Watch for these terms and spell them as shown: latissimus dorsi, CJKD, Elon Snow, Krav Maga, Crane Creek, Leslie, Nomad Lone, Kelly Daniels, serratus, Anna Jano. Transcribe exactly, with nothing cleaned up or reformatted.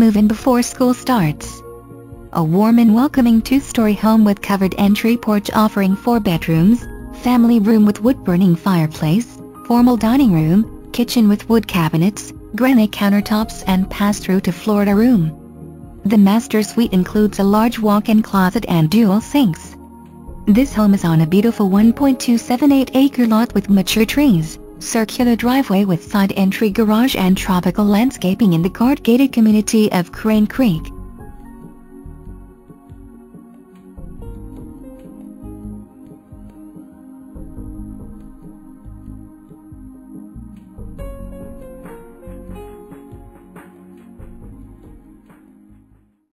Move in before school starts. A warm and welcoming two-story home with covered entry porch offering four bedrooms, family room with wood-burning fireplace, formal dining room, kitchen with wood cabinets, granite countertops and pass-through to Florida room. The master suite includes a large walk-in closet and dual sinks. This home is on a beautiful one point two seven eight acre lot with mature trees, circular driveway with side entry garage and tropical landscaping in the guard-gated community of Crane Creek.